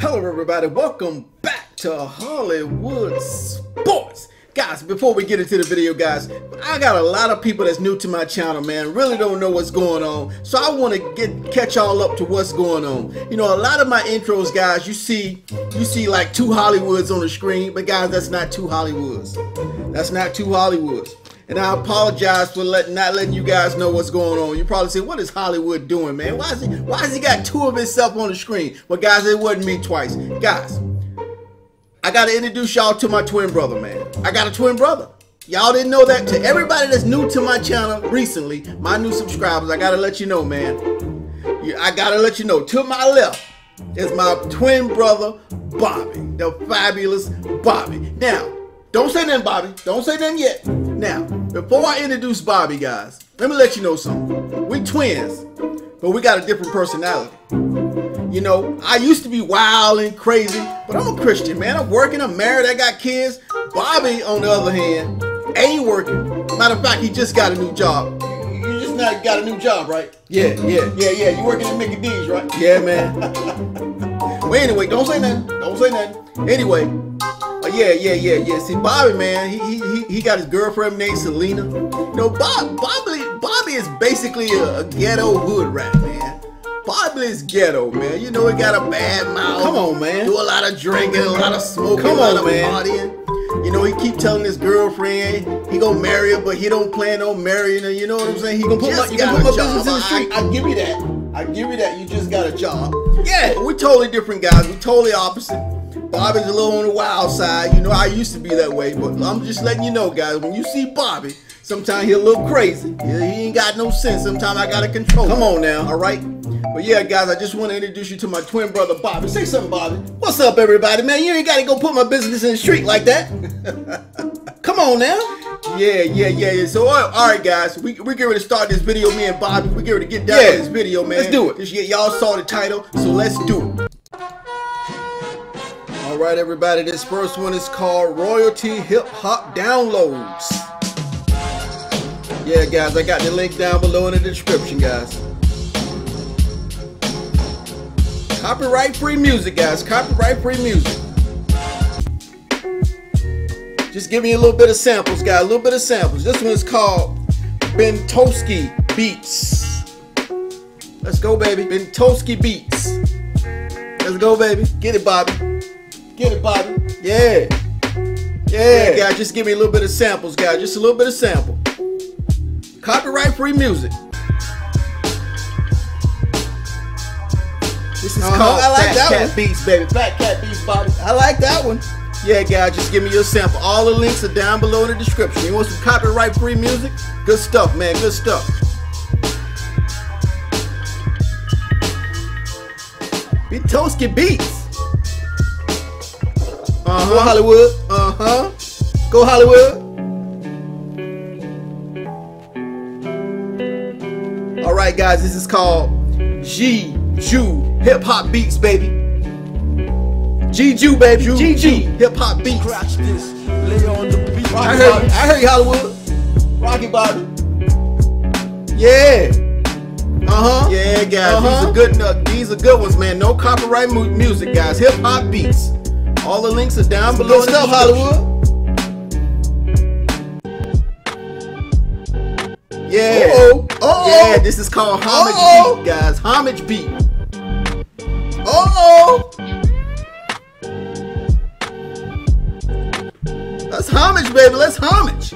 Hello everybody, welcome back to Hollywood Sports. Guys, before we get into the video, guys, I got a lot of people that's new to my channel, man, really don't know what's going on. So I want to catch y'all up to what's going on. You know, a lot of my intros, guys, you see like two Hollywoods on the screen, but guys, that's not two Hollywoods. That's not two Hollywoods. And I apologize for not letting you guys know what's going on. You probably say, what is Hollywood doing, man? Why has he got two of himself on the screen? Well, guys, it wasn't me twice. Guys, I got to introduce y'all to my twin brother, man. I got a twin brother. Y'all didn't know that? To everybody that's new to my channel recently, my new subscribers, I got to let you know, man. I got to let you know. To my left is my twin brother, Bobby. The fabulous Bobby. Now, don't say nothing, Bobby. Don't say nothing yet. Now, before I introduce Bobby, guys, let me let you know something. We twins, but we got a different personality. You know, I used to be wild and crazy, but I'm a Christian, man. I'm working, I'm married, I got kids. Bobby, on the other hand, ain't working. Matter of fact, he just got a new job. You just not got a new job, right? Yeah. You working at Mickey D's, right? Yeah, man. Well, anyway, don't say nothing. Don't say nothing. Anyway. Yeah. See, Bobby, man, he got his girlfriend named Selena. You know, Bobby is basically a ghetto hood rat, man. Bobby's ghetto, man. You know, he got a bad mouth. Come on, man. Do a lot of drinking, a lot of smoking, a lot of partying. You know, he keep telling his girlfriend he gonna marry her, but he don't plan on marrying her. You know what I'm saying? He gonna put my business in the street. I give you that. I give you that. You just got a job. Yeah, we're totally different guys. We're totally opposite. Bobby's a little on the wild side. You know, I used to be that way, but I'm just letting you know, guys, when you see Bobby, sometimes he's a little crazy. He ain't got no sense. Sometimes I got to control him. Come on now, all right? But yeah, guys, I just want to introduce you to my twin brother, Bobby. Say something, Bobby. What's up, everybody? Man, you ain't got to go put my business in the street like that. Come on now. Yeah. So, all right, guys, we get ready to start this video. Me and Bobby, we get ready to get down to this video, man. Let's do it. Y'all saw the title, so let's do it. All right, everybody, this first one is called Royalty Hip Hop Downloads. Yeah, guys, I got the link down below in the description, guys. Copyright free music, guys. Copyright free music. Just giving you a little bit of samples, guys. A little bit of samples. This one is called Beatowski Beats. Let's go, baby. Beatowski Beats. Let's go, baby. Get it, Bobby. Get it, Bobby. Yeah, guys, just give me a little bit of samples, guys. Just a little bit of sample. Copyright free music. This is called Fat Cat Beats, baby. Fat Cat Beats, Bobby. I like that one. Yeah, guys, just give me your sample. All the links are down below in the description. You want some copyright free music? Good stuff, man. Good stuff. Beatowski Beats. Uh-huh. Go Hollywood. Uh-huh. Go Hollywood. All right, guys. This is called Jee Juh Hip Hop Beats, baby. Jee Juh, baby. Jee Juh Hip Hop Beats. Scratch this. Lay on the beat. I heard you, Hollywood. Rocky Bobby. Yeah. Uh-huh. Yeah, guys. Uh-huh. These are good ones, man. No copyright music, guys. Hip Hop Beats. All the links are down below in the description. Hollywood. Yeah. Yeah, this is called HomageBeats, guys. HomageBeats. Let's homage, baby. Let's homage.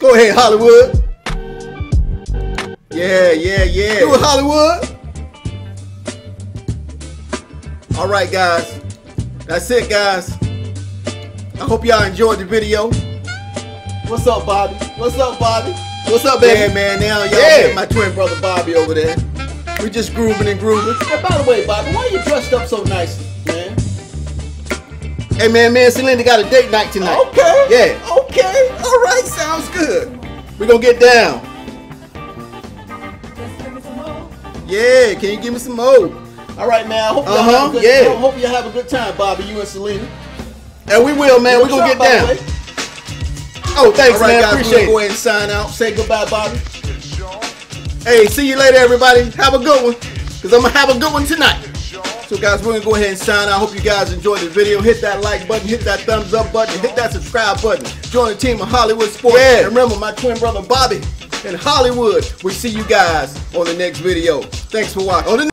Go ahead, Hollywood. Yeah. Do it, Hollywood. All right, guys, that's it, guys. I hope y'all enjoyed the video. What's up, Bobby? What's up, Bobby? What's up, baby? Yeah, man, now y'all get my twin brother Bobby over there. We just grooving and grooving. Hey, by the way, Bobby, why are you dressed up so nicely, man? Hey, man, me and Selena got a date night tonight. Okay. Yeah. Okay. All right, sounds good. We're going to get down. Just give me some more. Yeah, can you give me some more? All right, man. I hope y'all have a good time. I hope y'all have a good time, Bobby, you and Selena. And we will, man. We're going to get down. Oh, thanks, man. Appreciate it. We're going to go ahead and sign out. Say goodbye, Bobby. Hey, see you later, everybody. Have a good one, because I'm going to have a good one tonight. So, guys, we're going to go ahead and sign out. I hope you guys enjoyed the video. Hit that like button. Hit that thumbs up button. Hit that subscribe button. Join the team of Hollywood Sports. Yeah. And remember, my twin brother, Bobby, in Hollywood. We'll see you guys on the next video. Thanks for watching.